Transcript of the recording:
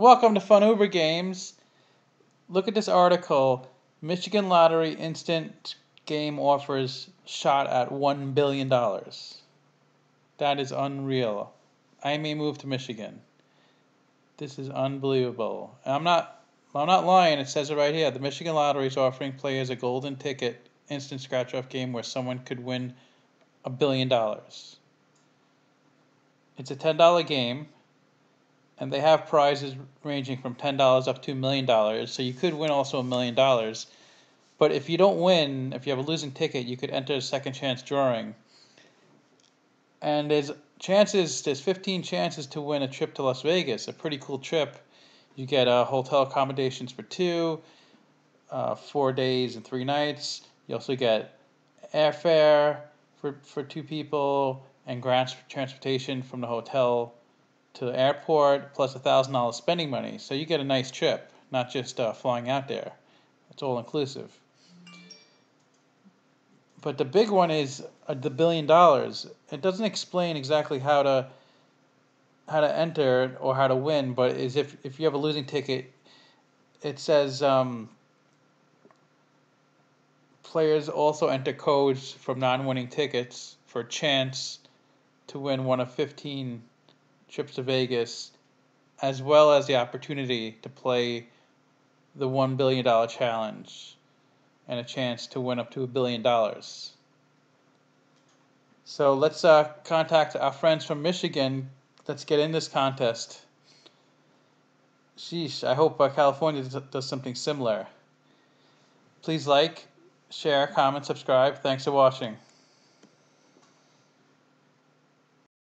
Welcome to Fun Uber Games. Look at this article. Michigan Lottery instant game offers shot at $1 billion. That is unreal. I may move to Michigan. This is unbelievable. I'm not lying. It says it right here. The Michigan Lottery is offering players a Golden Ticket instant scratch-off game where someone could win $1 billion. It's a $10 game. And they have prizes ranging from $10 up to $1 million. So you could win also $1 million. But if you don't win, if you have a losing ticket, you could enter a second chance drawing. And there's 15 chances to win a trip to Las Vegas, a pretty cool trip. You get hotel accommodations for 4 days and 3 nights. You also get airfare for 2 people and grants for transportation from the hotel to the airport, plus $1,000 spending money. So you get a nice trip, not just flying out there. It's all inclusive. But the big one is the $1 billion. It doesn't explain exactly how to enter or how to win, but is if you have a losing ticket, it says players also enter codes from non-winning tickets for a chance to win one of 15 trips to Vegas, as well as the opportunity to play the $1 billion challenge and a chance to win up to $1 billion. So let's contact our friends from Michigan. Let's get in this contest. Sheesh, I hope California does something similar. Please like, share, comment, subscribe. Thanks for watching.